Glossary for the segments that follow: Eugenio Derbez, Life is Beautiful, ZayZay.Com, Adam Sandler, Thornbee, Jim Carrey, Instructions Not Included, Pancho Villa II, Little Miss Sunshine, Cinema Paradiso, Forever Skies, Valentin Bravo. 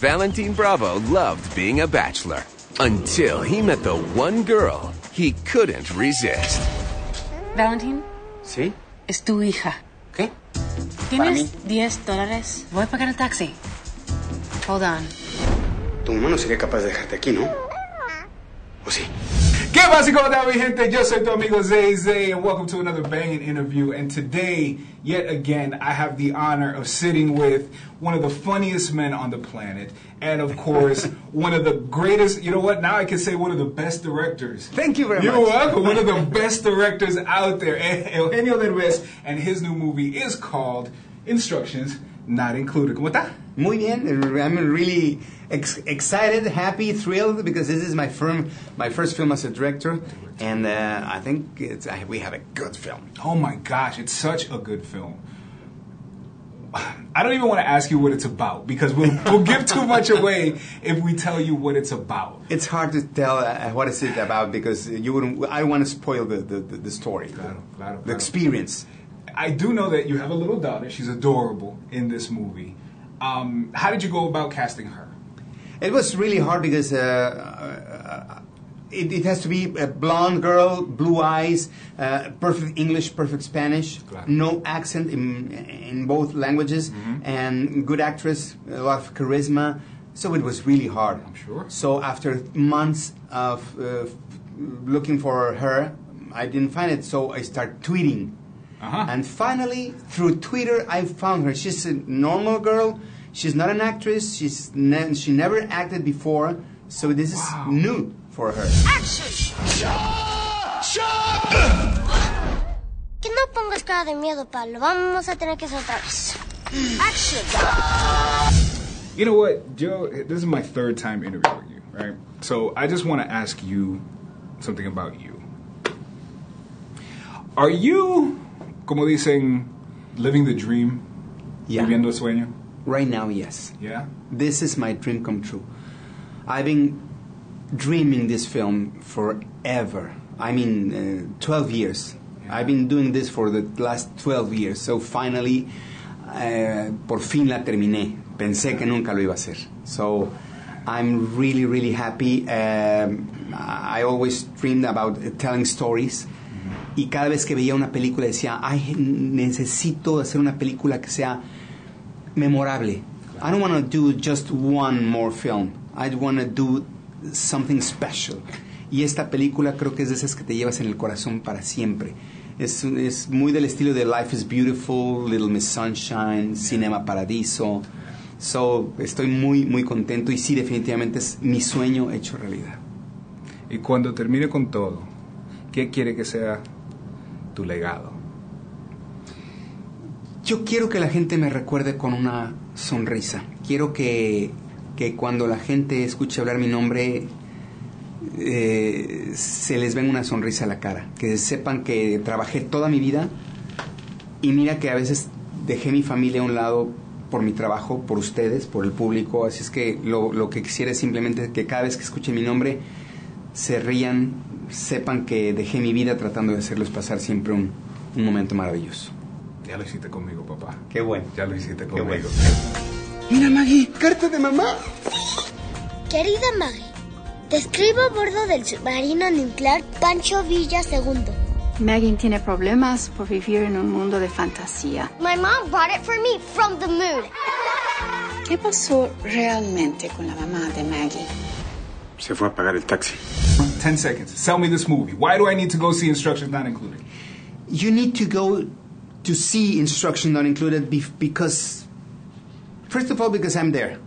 Valentin Bravo loved being a bachelor until he met the one girl he couldn't resist. Valentin. Sí. Es tu hija. ¿Qué? ¿Tienes $10? Voy a pagar el taxi. Hold on. Tu mamá no sería capaz de dejarte aquí, ¿no? ¿O sí? ¿Qué pasa? ¿Cómo están, mi gente? Yo soy tu amigo Zay Zay, and welcome to another banging interview. And today, yet again, I have the honor of sitting with one of the funniest men on the planet, and of course, one of the greatest, you know what, now I can say one of the best directors. Thank you very much. You're welcome. One of the best directors out there, Eugenio Derbez, and his new movie is called Instructions Not Included. ¿Cómo está? Muy bien. I'm really excited, happy, thrilled, because this is my first film as a director, and I think we have a good film. Oh my gosh, it's such a good film. I don't even want to ask you what it's about, because we'll give too much away if we tell you what it's about. It's hard to tell what is it about, because you wouldn't. I want to spoil the story, claro, claro, the experience. I do know that you have a little daughter. She's adorable in this movie. How did you go about casting her? It was really hard because it has to be a blonde girl, blue eyes, perfect English, perfect Spanish, no accent in both languages, and good actress, a lot of charisma. So it was really hard. I'm sure. So after months of looking for her, I didn't find it, so I started tweeting. And finally, through Twitter, I found her. She's a normal girl. She's not an actress. She never acted before, so this is new for her. Action! Que no pongas cara de miedo, Pablo. Vamos a tener que soltar eso. Action! You know what, Joe? This is my third time interviewing you, right? So I just want to ask you something about you. Are you, como dicen, living the dream? Yeah. Viviendo el sueño? Right now, yes. Yeah? This is my dream come true. I've been dreaming this film forever. I mean, 12 years. Yeah. I've been doing this for the last 12 years. So finally, por fin la terminé. Pensé que nunca lo iba a hacer. So I'm really, really happy. I always dreamed about telling stories. Y cada vez que veía una película decía, ay, necesito hacer una película que sea memorable. I don't want to do just one more film. I want to do something special. Y esta película creo que es de esas que te llevas en el corazón para siempre. Es muy del estilo de Life is Beautiful, Little Miss Sunshine, Cinema Paradiso. So, estoy muy, muy contento y sí, definitivamente es mi sueño hecho realidad. Y cuando termine con todo, ¿qué quiere que sea tu legado? Yo quiero que la gente me recuerde con una sonrisa. Quiero que cuando la gente escuche hablar mi nombre, se les venga una sonrisa a la cara. Que sepan que trabajé toda mi vida y mira que a veces dejé mi familia a un lado por mi trabajo, por ustedes, por el público. Así es que lo que quisiera es simplemente que cada vez que escuchen mi nombre se rían, sepan que dejé mi vida tratando de hacerles pasar siempre un momento maravilloso. Ya lo hiciste conmigo, papá. Qué bueno. Ya lo hiciste conmigo. Bueno. Mira, Maggie, carta de mamá. Querida Maggie, te escribo a bordo del submarino nuclear Pancho Villa II. Maggie tiene problemas por vivir en un mundo de fantasía. My mom brought it for me from the moon. ¿Qué pasó realmente con la mamá de Maggie? Se fue a pagar el taxi. 10 seconds. Sell me this movie. Why do I need to go see Instructions Not Included? You need to go to see Instructions Not Included because, first of all, because I'm there.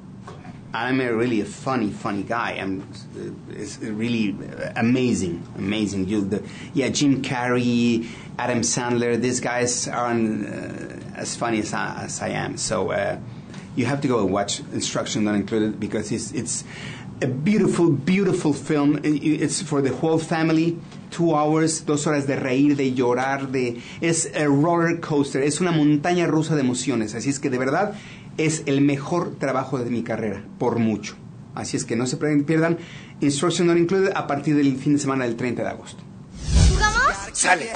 I'm really a funny guy. It's really amazing. Jim Carrey, Adam Sandler, these guys aren't as funny as I am. So you have to go and watch Instructions Not Included because it's a beautiful, beautiful film. It's for the whole family. 2 hours, 2 horas de reír, de llorar, es a roller coaster, es una montaña rusa de emociones. Así es que de verdad es el mejor trabajo de mi carrera, por mucho. Así es que no se pierdan Instructions Not Included a partir del fin de semana del 30 de agosto. ¿Jugamos? ¡Sale!